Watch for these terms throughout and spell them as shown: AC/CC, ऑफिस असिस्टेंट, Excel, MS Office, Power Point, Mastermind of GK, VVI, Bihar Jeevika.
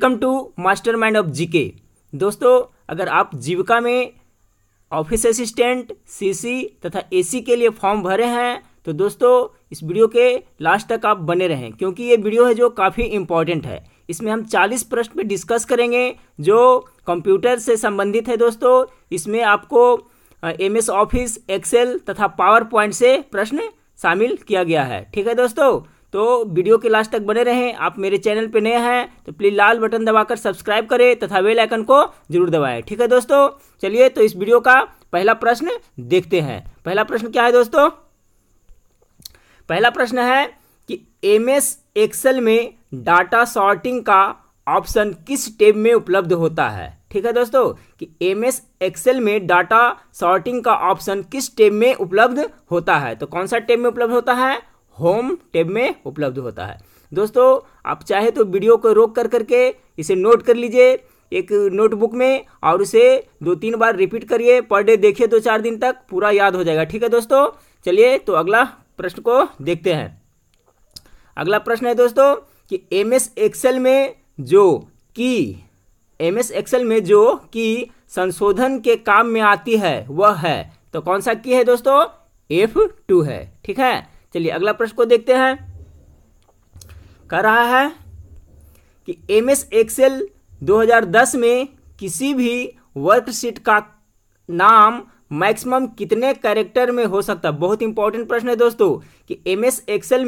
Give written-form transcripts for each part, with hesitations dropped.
Welcome to mastermind of GK. दोस्तों, अगर आप जीविका में ऑफिस असिस्टेंट, सीसी तथा एसी के लिए फॉर्म भरे हैं तो दोस्तों इस वीडियो के लास्ट तक आप बने रहें, क्योंकि ये वीडियो है जो काफ़ी इम्पॉर्टेंट है। इसमें हम 40 प्रश्न पे डिस्कस करेंगे जो कंप्यूटर से संबंधित है। दोस्तों, इसमें आपको MS ऑफिस, एक्सेल तथा पावर पॉइंट से प्रश्न शामिल किया गया है। ठीक है दोस्तों, तो वीडियो के लास्ट तक बने रहें। आप मेरे चैनल पे नए हैं तो प्लीज़ लाल बटन दबाकर सब्सक्राइब करें तथा बेल आइकन को जरूर दबाएं। ठीक है दोस्तों, चलिए तो इस वीडियो का पहला प्रश्न देखते हैं। पहला प्रश्न क्या है दोस्तों? पहला प्रश्न है कि MS एक्सेल में डाटा सॉर्टिंग का ऑप्शन किस टैब में उपलब्ध होता है। ठीक है दोस्तों, कि MS एक्सेल में डाटा सॉर्टिंग का ऑप्शन किस टैब में उपलब्ध होता है। तो कौन सा टैब में उपलब्ध होता है? होम टैब में उपलब्ध होता है। दोस्तों, आप चाहे तो वीडियो को रोक कर करके इसे नोट कर लीजिए एक नोटबुक में और उसे 2-3 बार रिपीट करिए, पर डे देखिए 2-4 दिन तक, पूरा याद हो जाएगा। ठीक है दोस्तों, चलिए तो अगला प्रश्न को देखते हैं। अगला प्रश्न है दोस्तों कि MS एक्सेल में जो कि संशोधन के काम में आती है वह है। तो कौन सा की है दोस्तों? F2 है। ठीक है, चलिए अगला प्रश्न को देखते हैं। कह रहा है कि MS एक्सेल 2010 में किसी भी वर्कशीट का नाम मैक्सिमम कितने कैरेक्टर में हो सकता है। बहुत इंपॉर्टेंट प्रश्न है दोस्तों कि MS एक्सेल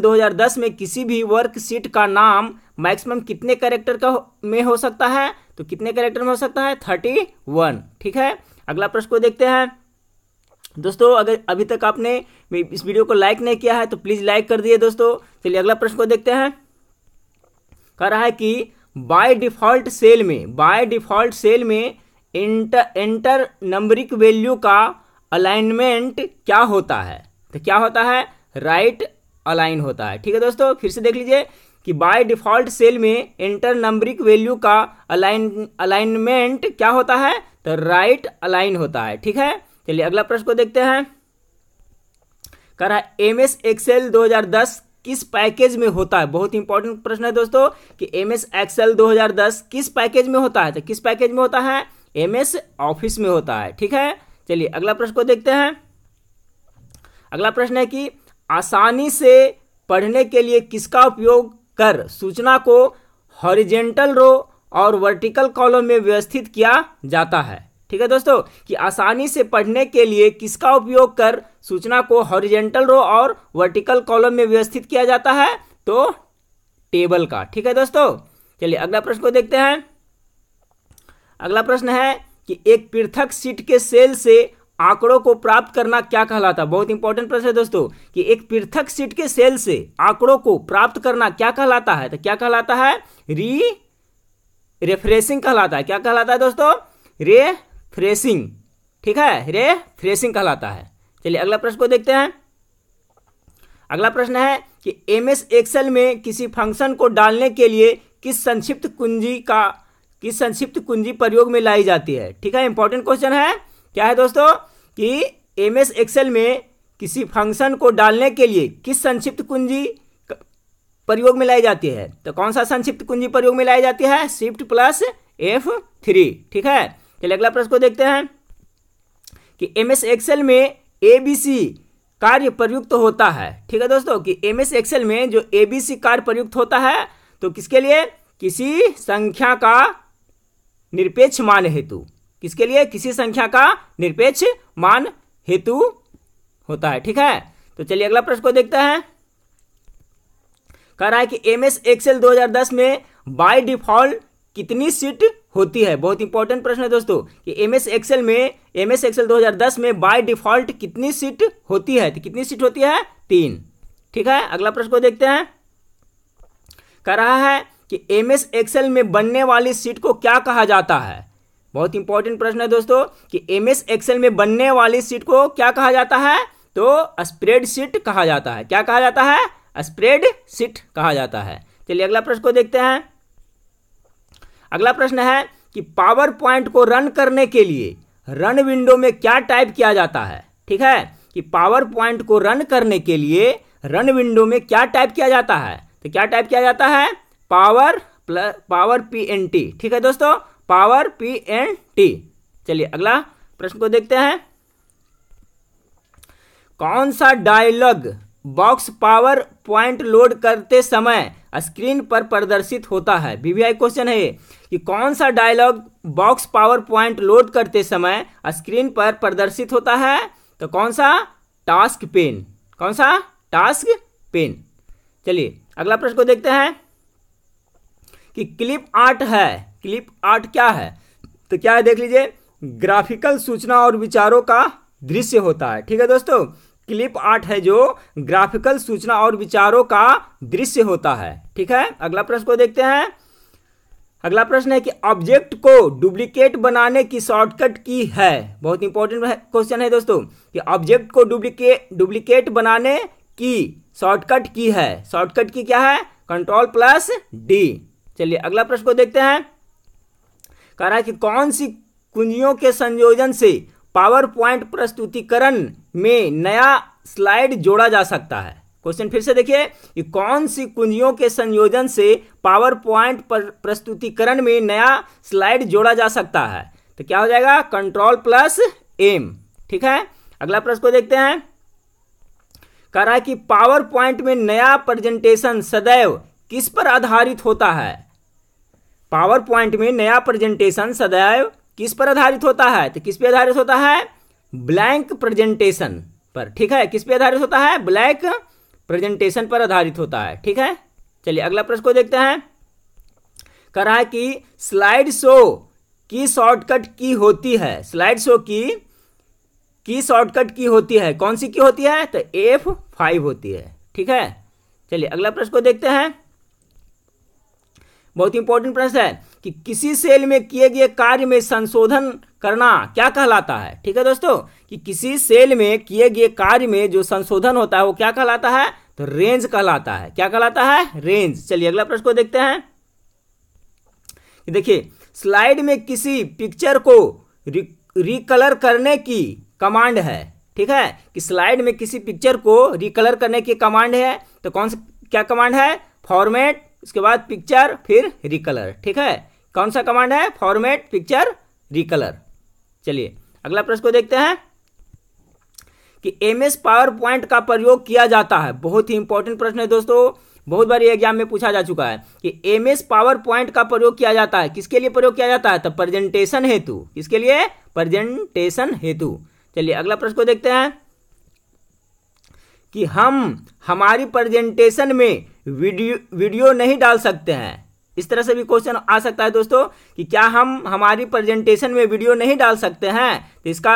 2010 में किसी भी वर्कशीट का नाम मैक्सिमम कितने कैरेक्टर का में हो सकता है। तो कितने कैरेक्टर में हो सकता है? 31। ठीक है, अगला प्रश्न को देखते हैं। दोस्तों, अगर अभी तक आपने इस वीडियो को लाइक नहीं किया है तो प्लीज़ लाइक कर दिए दोस्तों। चलिए अगला प्रश्न को देखते हैं। कह रहा है कि बाय डिफ़ॉल्ट सेल में एंटर नंबरिक वैल्यू का अलाइनमेंट क्या होता है। तो क्या होता है? राइट अलाइन होता है। ठीक है दोस्तों, फिर से देख लीजिए कि बाय डिफ़ॉल्ट सेल में एंटर नंबरिक वैल्यू का अलाइनमेंट क्या होता है। तो राइट अलाइन होता है। ठीक है, चलिए अगला प्रश्न को देखते हैं। कह रहा है MS एक्सेल 2010 किस पैकेज में होता है। बहुत इंपॉर्टेंट प्रश्न है दोस्तों कि MS एक्सेल 2010 किस पैकेज में होता है। तो किस पैकेज में होता है? MS ऑफिस में होता है। ठीक है, चलिए अगला प्रश्न को देखते हैं। अगला प्रश्न है कि आसानी से पढ़ने के लिए किसका उपयोग कर सूचना को हॉरिजेंटल रो और वर्टिकल कॉलम में व्यवस्थित किया जाता है। ठीक है दोस्तों, कि आसानी से पढ़ने के लिए किसका उपयोग कर सूचना को हॉरिजेंटल रो और वर्टिकल कॉलम में व्यवस्थित किया जाता है। तो टेबल का। ठीक है दोस्तों, चलिए अगला प्रश्न को देखते हैं। अगला प्रश्न है कि एक पृथक शीट के सेल से आंकड़ों को प्राप्त करना क्या कहलाता है। बहुत इंपॉर्टेंट प्रश्न है दोस्तों कि एक पृथक शीट के सेल से आंकड़ों को प्राप्त करना क्या कहलाता है। तो क्या कहलाता है? रेफरेंसिंग कहलाता है। क्या कहलाता है दोस्तों? रेफरेंसिंग। ठीक है, रेफरेंसिंग कहलाता है। चलिए अगला प्रश्न को देखते हैं। अगला प्रश्न है कि MS एक्सेल में किसी फंक्शन को डालने के लिए किस संक्षिप्त कुंजी प्रयोग में लाई जाती है। ठीक है, इंपॉर्टेंट क्वेश्चन है। क्या है दोस्तों कि MS एक्सेल में किसी फंक्शन को डालने के लिए किस संक्षिप्त कुंजी प्रयोग में लाई जाती है। तो कौन सा संक्षिप्त कुंजी प्रयोग में लाई जाती है? Shift+F3। ठीक है, चलिए अगला प्रश्न को देखते हैं कि MS एक्सेल में ABC कार्य प्रयुक्त होता है। ठीक है दोस्तों कि MS एक्सेल में जो ABC कार्य प्रयुक्त होता है तो किसके लिए? किसी संख्या का निरपेक्ष मान हेतु। किसके लिए? किसी संख्या का निरपेक्ष मान हेतु होता है। ठीक है, तो चलिए अगला प्रश्न को देखते हैं। कह रहा है कि MS एक्सेल 2010 में बाय डिफॉल्ट कितनी सीट होती है। बहुत इंपॉर्टेंट प्रश्न है दोस्तों कि MS एक्सेल 2010 में बाय डिफॉल्ट कितनी सीट होती है। तो कितनी सीट होती है? 3। ठीक है, अगला प्रश्न को देखते हैं। कह रहा है कि MS एक्सेल में बनने वाली सीट को क्या कहा जाता है। बहुत इंपॉर्टेंट प्रश्न है दोस्तों कि MS एक्सेल में बनने वाली सीट को क्या कहा जाता है। तो स्प्रेडशीट कहा जाता है। क्या कहा जाता है? स्प्रेडशीट कहा जाता है। चलिए अगला प्रश्न को देखते हैं। अगला प्रश्न है कि पावर पॉइंट को रन करने के लिए रन विंडो में क्या टाइप किया जाता है। ठीक है, कि पावर पॉइंट को रन करने के लिए रन विंडो में क्या टाइप किया जाता है। तो क्या टाइप किया जाता है? Power plus power P N T. ठीक है दोस्तों, पावर पी एन टी। चलिए अगला प्रश्न को देखते हैं। कौन सा dialog box PowerPoint load करते समय स्क्रीन पर प्रदर्शित होता है? बीबीआई क्वेश्चन है कि कौन सा dialog box PowerPoint load करते समय स्क्रीन पर प्रदर्शित होता है? तो कौन सा? Task pane. कौन सा? Task pane. चलिए अगला प्रश्न को देखते हैं कि क्लिप आर्ट है। क्लिप आर्ट क्या है? तो क्या है, देख लीजिए, ग्राफिकल सूचना और विचारों का दृश्य होता है। ठीक है दोस्तों, क्लिप आर्ट है जो ग्राफिकल सूचना और विचारों का दृश्य होता है। ठीक है, अगला प्रश्न को देखते हैं। अगला प्रश्न है कि ऑब्जेक्ट को डुप्लीकेट बनाने की शॉर्टकट की है। बहुत इंपॉर्टेंट क्वेश्चन है दोस्तों कि ऑब्जेक्ट को डुप्लीकेट बनाने की शॉर्टकट की है। शॉर्टकट की क्या है? Ctrl+D। चलिए अगला प्रश्न को देखते हैं। कह रहा है कि कौन सी कुंजियों के संयोजन से पावर पॉइंट प्रस्तुतिकरण में नया स्लाइड जोड़ा जा सकता है? क्वेश्चन फिर से देखिए कि कौन सी कुंजियों के संयोजन से पावर पॉइंट प्रस्तुतिकरण में नया स्लाइड जोड़ा जा सकता है? तो क्या हो जाएगा? Ctrl+M। ठीक है, अगला प्रश्न को देखते हैं। कह रहा है कि पावर पॉइंट में नया प्रेजेंटेशन सदैव किस पर आधारित होता है? पावर पॉइंट में नया प्रेजेंटेशन सदैव किस पर आधारित होता है? तो किस पे आधारित होता है? ब्लैंक प्रेजेंटेशन पर। ठीक है, किस पे आधारित होता है? ब्लैंक प्रेजेंटेशन पर आधारित होता है। ठीक है, चलिए अगला प्रश्न को देखते हैं। कह रहा है कि स्लाइड शो की शॉर्टकट की होती है। स्लाइड शो की शॉर्टकट की होती है, कौन सी की होती है? तो F5 होती है। ठीक है, चलिए अगला प्रश्न को देखते हैं। बहुत इंपॉर्टेंट प्रश्न है कि किसी सेल में किए गए कार्य में संशोधन करना क्या कहलाता है? ठीक है दोस्तों, कि किसी सेल में किए गए कार्य में जो संशोधन होता है वो क्या कहलाता है? तो रेंज कहलाता है। क्या कहलाता है? रेंज। चलिए अगला प्रश्न को देखते हैं। देखिए, स्लाइड में किसी पिक्चर को रिकलर करने की कमांड है। ठीक है, कि स्लाइड में किसी पिक्चर को रिकलर करने की कमांड है। तो कौन सा, क्या कमांड है? फॉर्मेट, उसके बाद पिक्चर, फिर रिकलर। ठीक है, कौन सा कमांड है? Format, picture, recolour. चलिए अगला प्रश्न को देखते हैं कि एमएस पावर पॉइंट का प्रयोग किया जाता है। बहुत ही इंपॉर्टेंट प्रश्न है दोस्तों, बहुत बार ये एग्जाम में पूछा जा चुका है कि एमएस पावर पॉइंट का प्रयोग किया जाता है। किसके लिए प्रयोग किया जाता है? तो प्रेजेंटेशन हेतु। किसके लिए? प्रेजेंटेशन हेतु। चलिए अगला प्रश्न को देखते हैं कि हम हमारी प्रेजेंटेशन में वीडियो नहीं डाल सकते हैं। इस तरह से भी क्वेश्चन आ सकता है दोस्तों कि क्या हम हमारी प्रेजेंटेशन में वीडियो नहीं डाल सकते हैं? तो इसका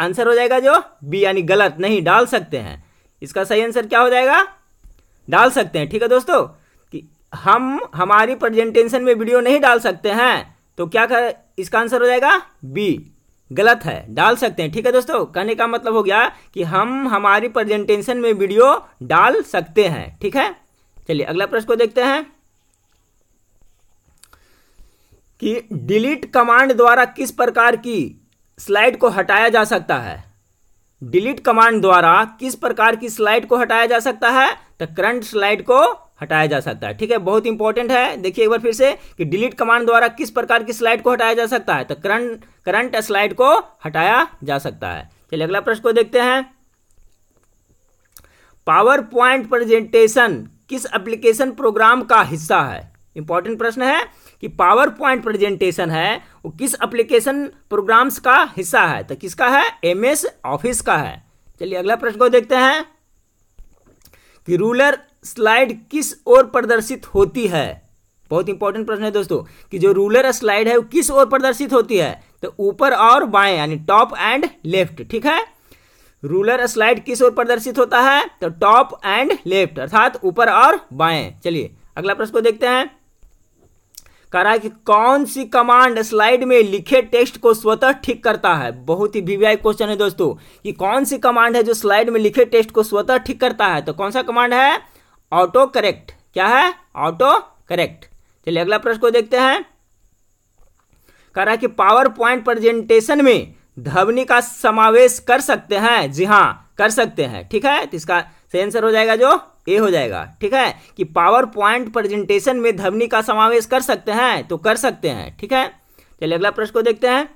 आंसर हो जाएगा जो बी, यानी गलत, नहीं डाल सकते हैं। इसका सही आंसर क्या हो जाएगा? डाल सकते हैं। ठीक है दोस्तों, कि हम हमारी प्रेजेंटेशन में वीडियो नहीं डाल सकते हैं, तो क्या कर, इसका आंसर हो जाएगा बी, गलत है, डाल सकते हैं। ठीक है दोस्तों, कहने का मतलब हो गया कि हम हमारी प्रेजेंटेशन में वीडियो डाल सकते हैं। ठीक है, चलिए अगला प्रश्न को देखते हैं कि डिलीट कमांड द्वारा किस प्रकार की स्लाइड को हटाया जा सकता है? डिलीट कमांड द्वारा किस प्रकार की स्लाइड को हटाया जा सकता है? तो करंट स्लाइड को हटाया जा सकता है। ठीक है, बहुत इंपॉर्टेंट है। देखिए एक बार फिर से कि डिलीट कमांड द्वारा किस प्रकार की स्लाइड को हटाया जा सकता है? तो करंट स्लाइड को हटाया जा सकता है। चलिए अगला प्रश्न को देखते हैं। पावर पॉइंट प्रेजेंटेशन किस एप्लीकेशन प्रोग्राम का हिस्सा है? इंपॉर्टेंट प्रश्न है कि पावर पॉइंट प्रेजेंटेशन है वो किस एप्लीकेशन प्रोग्राम्स का हिस्सा है? तो किसका है? एमएस ऑफिस का है। चलिए अगला प्रश्न को देखते हैं कि रूलर स्लाइड किस ओर प्रदर्शित होती है? बहुत इंपॉर्टेंट प्रश्न है दोस्तों कि जो रूलर स्लाइड है वो किस ओर प्रदर्शित होती है? तो ऊपर और बाएं, यानी टॉप एंड लेफ्ट। ठीक है, रूलर स्लाइड किस ओर प्रदर्शित होता है? तो टॉप एंड लेफ्ट, अर्थात ऊपर और बाएं। चलिए अगला प्रश्न को देखते हैं। कह रहा है कि कौन सी कमांड स्लाइड में लिखे टेक्स्ट को स्वतः ठीक करता है? बहुत ही वीवीआई क्वेश्चन है दोस्तों कि कौन सी कमांड है जो स्लाइड में लिखे टेक्स्ट को स्वतः ठीक करता है? तो कौन सा कमांड है? Autocorrect. क्या है? Autocorrect. चलिए अगला प्रश्न को देखते हैं। कह रहा है कि पावर पॉइंट प्रेजेंटेशन में ध्वनि का समावेश कर सकते हैं? जी हाँ, कर सकते हैं। ठीक है, तो इसका सही आंसर हो जाएगा जो ए हो जाएगा। ठीक है कि पावर पॉइंट प्रेजेंटेशन में ध्वनि का समावेश कर सकते हैं तो कर सकते हैं। ठीक है चलिए अगला प्रश्न को देखते हैं।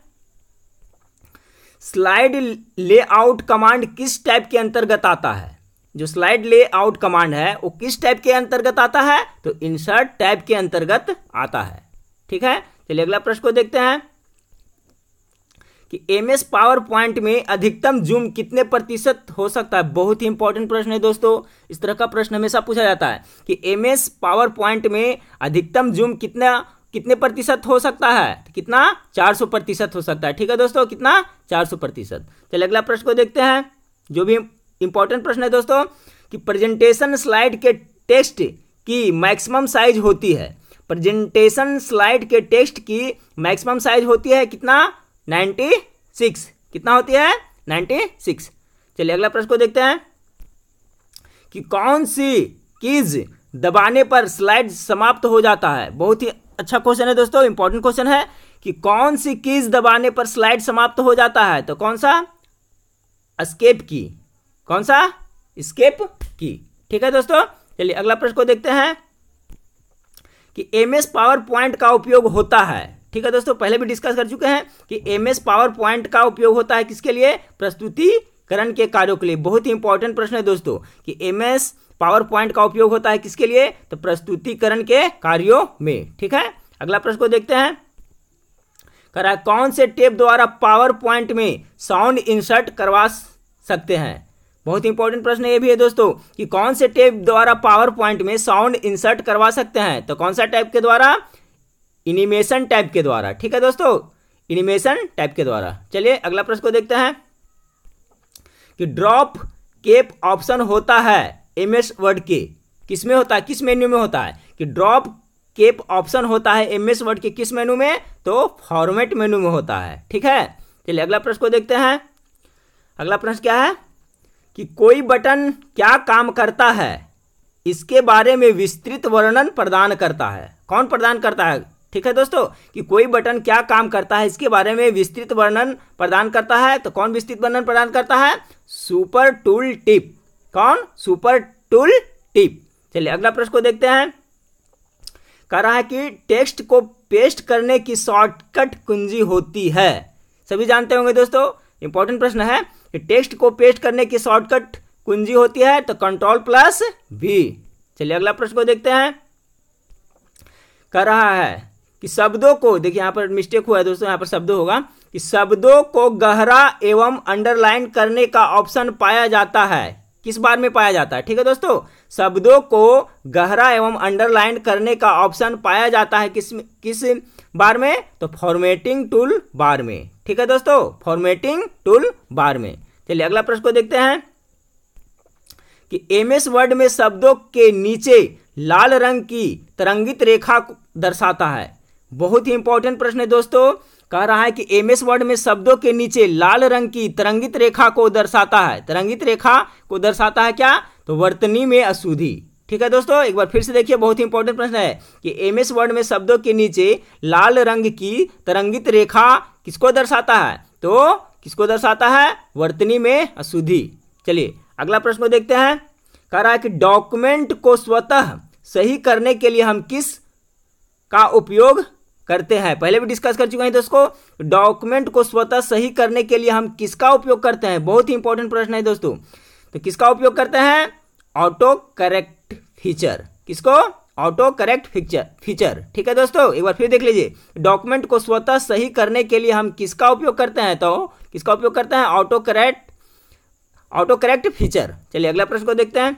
स्लाइड लेआउट कमांड किस टाइप के अंतर्गत आता है? जो स्लाइड लेआउट कमांड है वो किस टाइप के अंतर्गत आता है तो इंसर्ट टाइप के अंतर्गत आता है। ठीक है चलिए अगला प्रश्न को देखते हैं कि एमएस पावर पॉइंट में अधिकतम जूम कितने प्रतिशत हो सकता है? बहुत ही इंपॉर्टेंट प्रश्न है दोस्तों, इस तरह का प्रश्न हमेशा पूछा जाता है कि एमएस पावर पॉइंट में अधिकतम जूम कितने प्रतिशत हो सकता है? कितना? 400% हो सकता है। ठीक है दोस्तों कितना? 400%। चलिए अगला प्रश्न को देखते हैं जो भी इंपॉर्टेंट प्रश्न है दोस्तों कि प्रेजेंटेशन स्लाइड के टेक्स्ट की मैक्सिमम साइज होती है। प्रेजेंटेशन स्लाइड के टेक्स्ट की मैक्सिमम साइज होती है कितना? 96। कितना होती है? 96। चलिए अगला प्रश्न को देखते हैं कि कौन सी कीज दबाने पर स्लाइड समाप्त हो जाता है? बहुत ही अच्छा क्वेश्चन है दोस्तों, इंपॉर्टेंट क्वेश्चन है कि कौन सी कीज दबाने पर स्लाइड समाप्त हो जाता है तो कौन सा? एस्केप की। कौन सा? एस्केप की। ठीक है दोस्तों चलिए अगला प्रश्न को देखते हैं कि एमएस पावर पॉइंट का उपयोग होता है। ठीक है दोस्तों पहले भी डिस्कस कर चुके हैं कि एमएस पावर पॉइंट का उपयोग होता है किसके लिए? प्रस्तुतिकरण के कार्यों के लिए। बहुत ही इंपॉर्टेंट प्रश्न है दोस्तों कि एमएस पावर पॉइंट का उपयोग होता है किसके लिए तो प्रस्तुतिकरण के कार्यों में। ठीक है अगला प्रश्न को देखते हैं करा कौन से टेप द्वारा पावर पॉइंट में साउंड इंसर्ट करवा सकते हैं? बहुत इंपॉर्टेंट प्रश्न ये भी है दोस्तों कि कौन से टेप द्वारा पावर पॉइंट में साउंड इंसर्ट करवा सकते हैं तो कौन सा टाइप के द्वारा? एनिमेशन टाइप के द्वारा। ठीक है दोस्तों एनिमेशन टाइप के द्वारा। चलिए अगला प्रश्न को देखते हैं कि ड्रॉप कैप ऑप्शन होता है एमएस वर्ड के किसमें होता है? किस मेन्यू में होता है कि ड्रॉप कैप ऑप्शन होता है एमएस वर्ड के किस मेन्यू में तो फॉर्मेट मेन्यू में होता है। ठीक है चलिए अगला प्रश्न को देखते हैं। अगला प्रश्न क्या है कि कोई बटन क्या काम करता है इसके बारे में विस्तृत वर्णन प्रदान करता है। कौन प्रदान करता है? ठीक है दोस्तों कि कोई बटन क्या काम करता है इसके बारे में विस्तृत वर्णन प्रदान करता है तो कौन विस्तृत वर्णन प्रदान करता है? Super tool tip. कौन? Super tool tip. चलिए अगला प्रश्न को देखते हैं कह रहा है कि टेक्स्ट को पेस्ट करने की शॉर्टकट कुंजी होती है। सभी जानते होंगे दोस्तों, इंपॉर्टेंट प्रश्न है कि टेक्स्ट को पेस्ट करने की शॉर्टकट कुंजी होती है तो Ctrl+V। चलिए अगला प्रश्न को देखते हैं कह रहा है कि शब्दों को, देखिए यहाँ पर मिस्टेक हुआ है दोस्तों, यहाँ पर शब्दों होगा कि शब्दों को गहरा एवं अंडरलाइन करने का ऑप्शन पाया जाता है किस बार में पाया जाता है? ठीक है दोस्तों शब्दों को गहरा एवं अंडरलाइन करने का ऑप्शन पाया जाता है किस बार में तो फॉर्मेटिंग टूल बार में। ठीक है दोस्तों फॉर्मेटिंग टूल बार में। चलिए अगला प्रश्न को देखते हैं कि एमएस वर्ड में शब्दों के नीचे लाल रंग की तरंगित रेखा को दर्शाता है। बहुत ही इंपॉर्टेंट प्रश्न है दोस्तों, कह रहा है कि एमएस वर्ड में शब्दों के नीचे लाल रंग की तरंगित रेखा को दर्शाता है। तरंगित रेखा को दर्शाता है क्या तो वर्तनी में अशुद्धि। ठीक है दोस्तों एक बार फिर से देखिए, बहुत ही इंपॉर्टेंट प्रश्न है कि एमएस वर्ड में शब्दों के नीचे लाल रंग की तरंगित रेखा किसको दर्शाता है तो किसको दर्शाता है? वर्तनी में अशुद्धि। चलिए अगला प्रश्न को देखते हैं कह रहा है कि डॉक्यूमेंट को स्वतः सही करने के लिए हम किस का उपयोग करते हैं? पहले भी डिस्कस कर चुके हैं दोस्तों, डॉक्यूमेंट को स्वतः सही करने के लिए हम किसका उपयोग करते हैं? बहुत ही इंपॉर्टेंट प्रश्न है दोस्तों, तो किसका उपयोग करते हैं? Autocorrect feature. किसको? Autocorrect feature. ठीक है दोस्तों एक बार फिर देख लीजिए, डॉक्यूमेंट को स्वतः सही करने के लिए हम किसका उपयोग करते हैं तो किसका उपयोग करते हैं? Autocorrect feature. चलिए अगला प्रश्न को देखते हैं।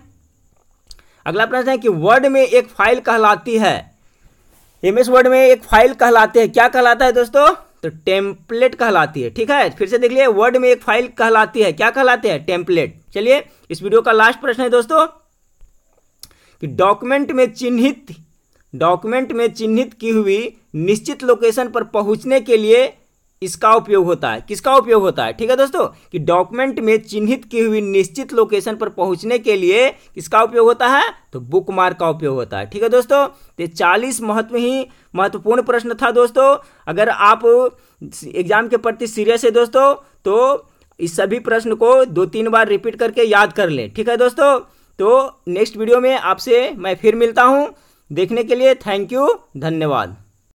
अगला प्रश्न है कि वर्ड में एक फाइल कहलाती है, एमएस वर्ड में एक फाइल कहलाते हैं, क्या कहलाता है दोस्तों तो टेम्पलेट कहलाती है। ठीक है फिर से देख लिए, वर्ड में एक फाइल कहलाती है, क्या कहलाते हैं? टेम्पलेट। चलिए इस वीडियो का लास्ट प्रश्न है दोस्तों कि डॉक्यूमेंट में चिन्हित की हुई निश्चित लोकेशन पर पहुंचने के लिए इसका उपयोग होता है, किसका उपयोग होता है? ठीक है दोस्तों कि डॉक्यूमेंट में चिन्हित की हुई निश्चित लोकेशन पर पहुंचने के लिए किसका उपयोग होता है तो बुकमार्क का उपयोग होता है। ठीक है दोस्तों ये 40 महत्वपूर्ण प्रश्न था दोस्तों, अगर आप एग्जाम के प्रति सीरियस है दोस्तों तो इस सभी प्रश्न को 2-3 बार रिपीट करके याद कर लें। ठीक है दोस्तों तो नेक्स्ट वीडियो में आपसे मैं फिर मिलता हूँ। देखने के लिए थैंक यू, धन्यवाद।